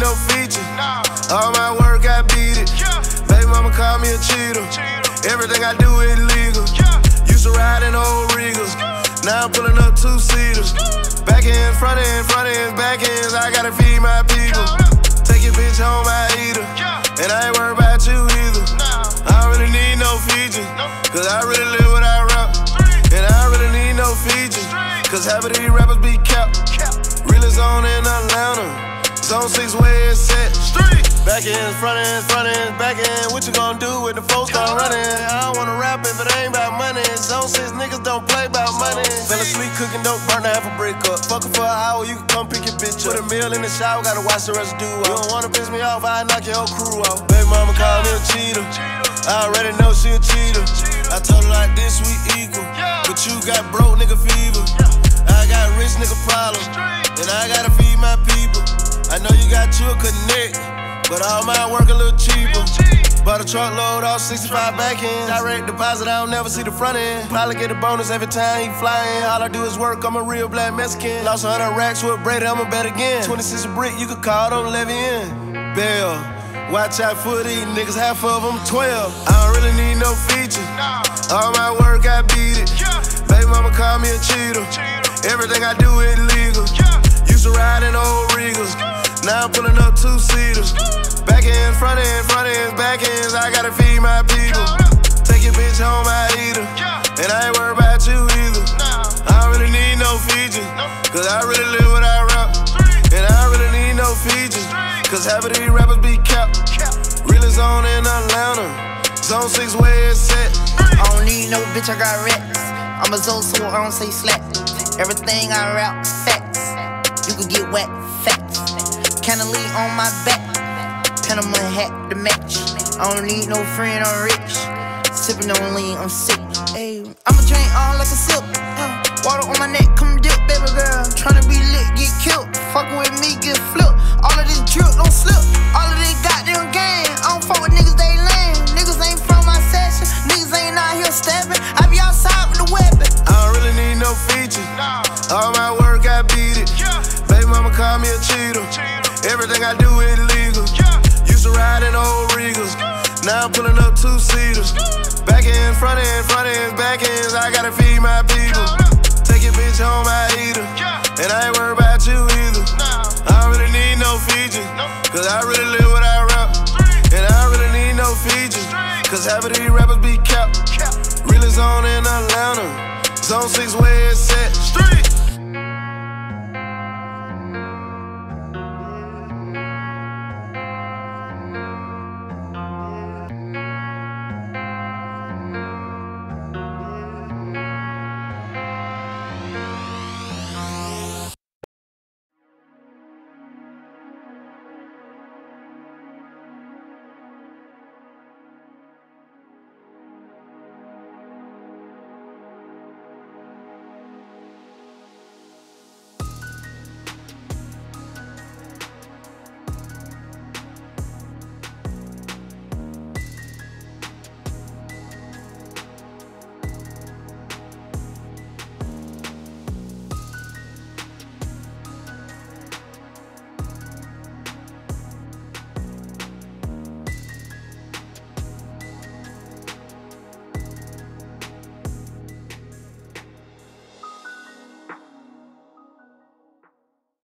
ain't no feature. All my work, I beat it. Baby mama call me a cheater. Everything I do is legal. Used to ride in old Regals. Now I'm pulling up two-seaters. Back ends, front ends, back ends. I gotta feed my people. Take your bitch home, I eat her. And I ain't worried about you either. I don't really need no features, cause I really live what I rap. And I don't really need no features, cause half of these rappers be capped. Real is on in Atlanta. Zone 6 where it's set. Back ends, front ends, back ends. What you gonna do with the folks don't run in? I don't wanna rap if it ain't about money. Zone 6 niggas don't play about money. Fell asleep cooking dope, burn half a brick up. Fuck her for an hour, you can come pick your bitch up. Put a meal in the shower, gotta wash the residue off. You don't wanna piss me off, I knock your whole crew off. Baby mama call me a cheater. I already know she a cheater. I told her like this, we equal. But you got broke nigga fever. I got rich nigga problems. And I gotta feed my people. I know you got you a connect, but all my work a little cheaper. Bought a truckload off 65 back end. Direct deposit, I don't never see the front end. Probably get a bonus every time he flying. All I do is work, I'm a real black Mexican. Lost 100 racks with Brady, I'ma bet again. 26 a brick, you could call them LeVeon. Bell, watch out for these niggas, half of them 12. I don't really need no feature. All my work, I beat it. Baby mama call me a cheater. Everything I do is legal. Used to ride in old Regals. Now I'm pulling up two-seaters. Back ends, front ends, back ends. I gotta feed my people. Take your bitch home, I eat her. And I ain't worried about you either. I don't really need no features, cause I really live what I rap. And I don't really need no features, cause half of these rappers be capped. Real is on in Atlanta. Zone 6 where it's set. I don't need no bitch, I got racks. I'm a zone, so I don't say slack. Everything I rap, facts. You can get wet, facts. Kinda lean on my back, Panama hat to match. I don't need no friend, I'm rich. Sippin' on lean, I'm sick. Ayy, I'ma drink all like a sip. Water on my neck, come dip, baby girl. Tryna be lit, get killed. Fuckin' with me, get flipped. All of this drip don't slip. All of this goddamn game. I don't fuck with niggas, they lame. Niggas ain't from my session. Niggas ain't out here stabbing. I be outside with a weapon. I don't really need no features. All my work, I beat it. Baby mama call me a cheater. Everything I do is legal. Used to ride in old Regals. Now I'm pulling up two-seaters. Back ends, front ends, back ends. I gotta feed my people. Take your bitch home, I eat her. And I ain't worried about you either. I don't really need no features, cause I really live what I rap. And I don't really need no features, cause half of these rappers be capped. Real is on in Atlanta. Zone 6 where it's set.